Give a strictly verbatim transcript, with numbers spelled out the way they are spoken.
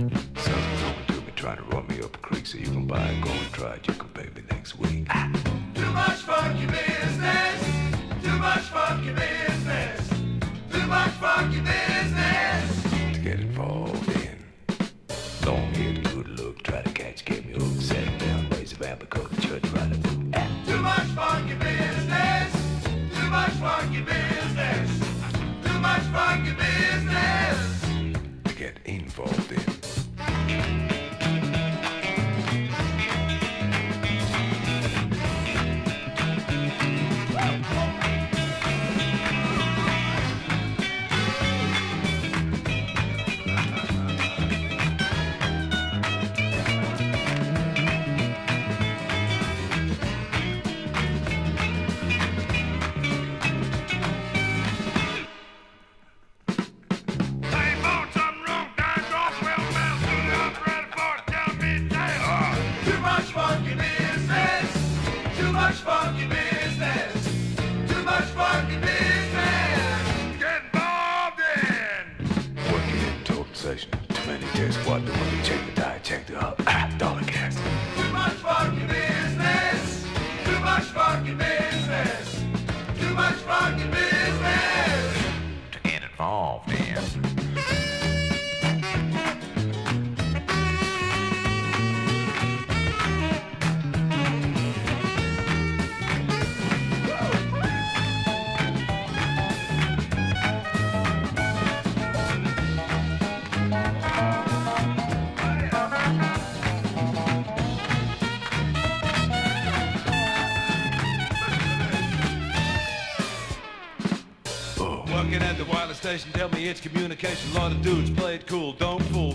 Sounds like what you've been trying to run me up a creek, so you can buy it, go and try it, you can pay me next week. Ah. Too much funky business, too much funky business, too much funky business. To get involved in, long-haired, good look, try to catch, get me hooked, set down, raise a bamber, go to church, right up. Ah. Too much funky business, too much funky business, too much funky business. To get involved in. Too many tests, what the money, check the diet, check the up, ah, dollar gas. Too much funky business, too much funky business, too much funky business. To get involved in. Working at the wireless station, tell me it's communication. A lot of dudes play it cool, don't fool.